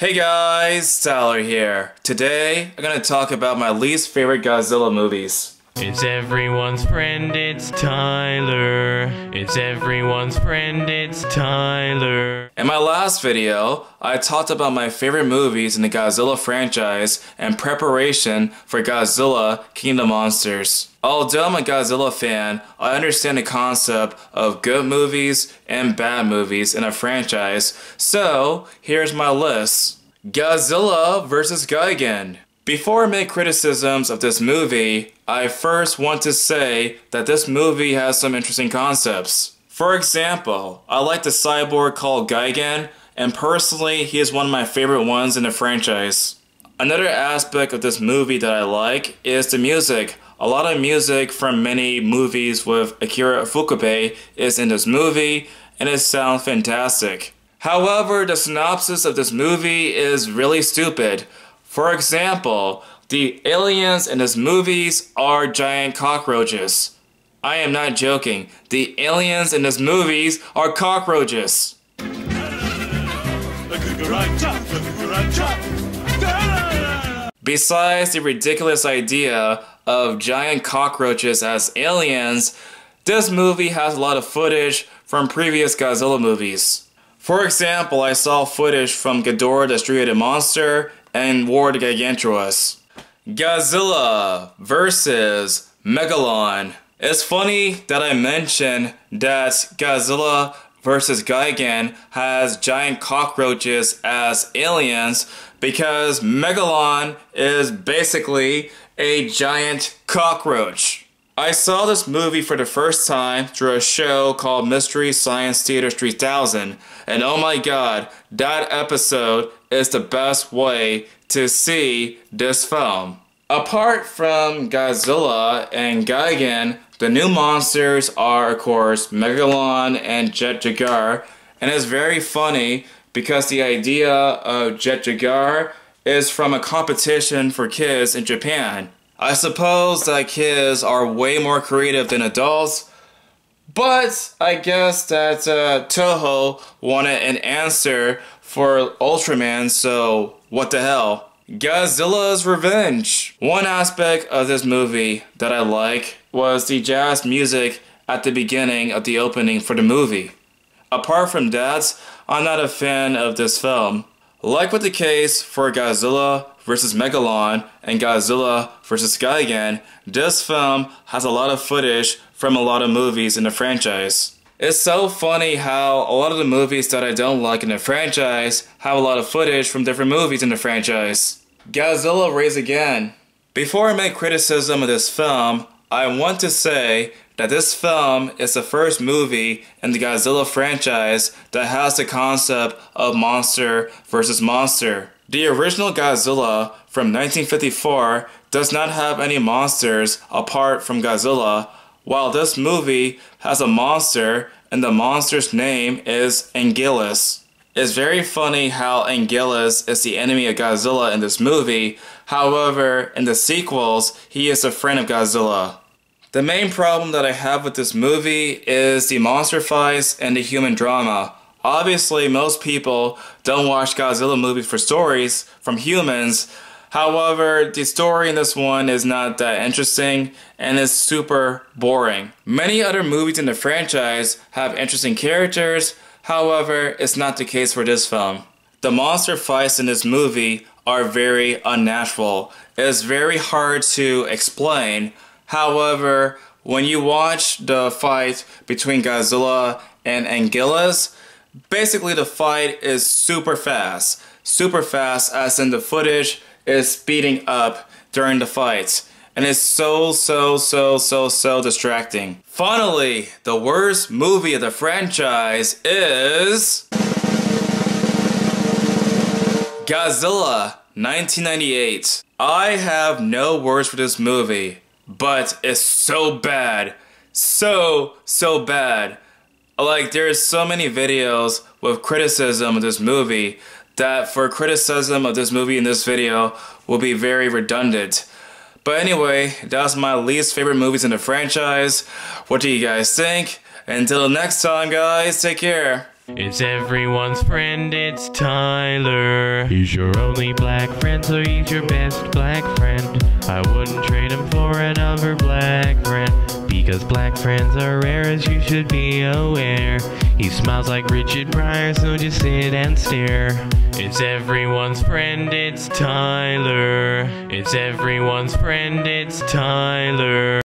Hey guys, Tyler here. Today, I'm gonna talk about my least favorite Godzilla movies. It's everyone's friend, it's Tyler. It's everyone's friend, it's Tyler. In my last video, I talked about my favorite movies in the Godzilla franchise and preparation for Godzilla King of the Monsters. Although I'm a Godzilla fan, I understand the concept of good movies and bad movies in a franchise, so here's my list. Godzilla vs. Gigan. Before I make criticisms of this movie, I first want to say that this movie has some interesting concepts. For example, I like the cyborg called Gigan, and personally he is one of my favorite ones in the franchise. Another aspect of this movie that I like is the music. A lot of music from many movies with Akira Fukube is in this movie, and it sounds fantastic. However, the synopsis of this movie is really stupid. For example, the aliens in this movie are giant cockroaches. I am not joking. The aliens in this movie are cockroaches. Besides the ridiculous idea of giant cockroaches as aliens, this movie has a lot of footage from previous Godzilla movies. For example, I saw footage from Ghidorah the Three-Headed Monster and War of the Gigantuas. Godzilla versus Megalon. It's funny that I mentioned that Godzilla versus Gigan has giant cockroaches as aliens because Megalon is basically a giant cockroach. I saw this movie for the first time through a show called Mystery Science Theater 3000, and oh my god, that episode is the best way to see this film. Apart from Godzilla and Gigan, the new monsters are, of course, Megalon and Jet Jaguar, and it's very funny because the idea of Jet Jaguar is from a competition for kids in Japan. I suppose that kids are way more creative than adults, but I guess that Toho wanted an answer for Ultraman, so what the hell. Godzilla's revenge. One aspect of this movie that I like was the jazz music at the beginning of the opening for the movie. Apart from that, I'm not a fan of this film. Like with the case for Godzilla vs. Megalon and Godzilla vs. Gigan, this film has a lot of footage from a lot of movies in the franchise. It's so funny how a lot of the movies that I don't like in the franchise have a lot of footage from different movies in the franchise. Godzilla Raised Again. Before I make criticism of this film, I want to say that this film is the first movie in the Godzilla franchise that has the concept of monster versus monster. The original Godzilla from 1954 does not have any monsters apart from Godzilla, while this movie has a monster, and the monster's name is Anguirus. It's very funny how Anguirus is the enemy of Godzilla in this movie, however, in the sequels, he is a friend of Godzilla. The main problem that I have with this movie is the monster fights and the human drama. Obviously, most people don't watch Godzilla movies for stories from humans. However, the story in this one is not that interesting and is super boring. Many other movies in the franchise have interesting characters, however, it's not the case for this film. The monster fights in this movie are very unnatural. It is very hard to explain. However, when you watch the fight between Godzilla and Anguirus, basically the fight is super fast. Super fast as in the footage is speeding up during the fight, and it's so distracting. Finally, the worst movie of the franchise is Godzilla 1998. I have no words for this movie, but it's so bad. So bad. Like, there's so many videos with criticism of this movie that for criticism of this movie in this video will be very redundant. But anyway, that's my least favorite movies in the franchise. What do you guys think? Until next time guys, take care. It's everyone's friend, it's Tyler. He's your only black friend, so he's your best black friend. I wouldn't trade him for another black friend, because black friends are rare, as you should be aware. He smiles like Richard Pryor, so just sit and stare. It's everyone's friend, it's Tyler. It's everyone's friend, it's Tyler.